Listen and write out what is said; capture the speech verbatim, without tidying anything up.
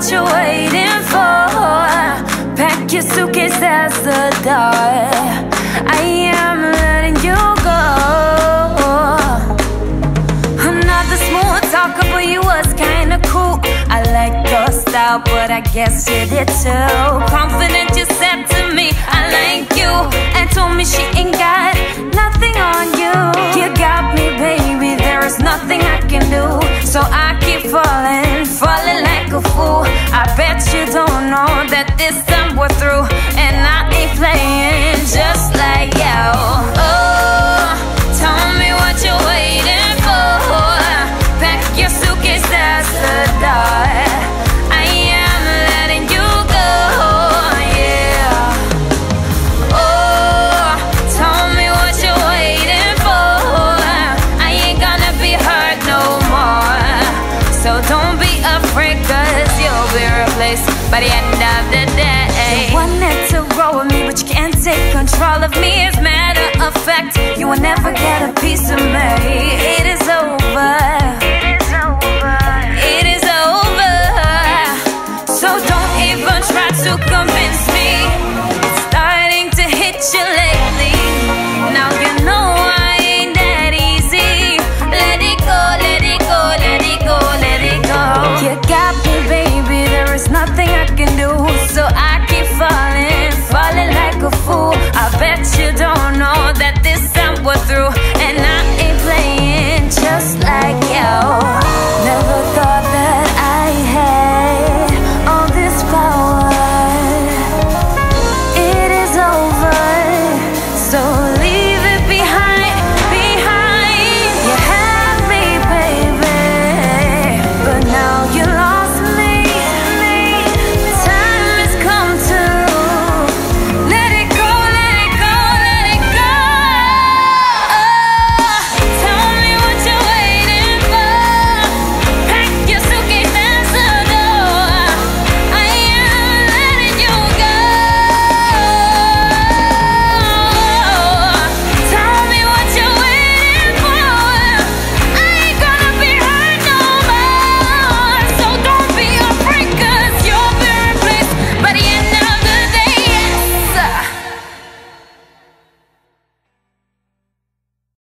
what you're waiting for. Pack your suitcase, that's the door. I am letting you go. Another smooth talker, but you was kinda cool. I like your style, but I guess you did too. Confident, you said to me, I like you, and told me she ain't got nothing on you. You got me, baby, there is nothing I can do. So I keep falling, falling like a fool. I bet you don't know that this time we're through, and I ain't playing just like you. Oh, tell me what you're waiting for. Pack your suitcase, that's the door. I am letting you go, yeah. Oh, tell me what you're waiting for. I ain't gonna be hurt no more. So don't be afraid, cause you'll be replaced by the end of the day. You wanted to roll with me, but you can't take control of me. As a matter of fact, you will never get a piece of me. It is over.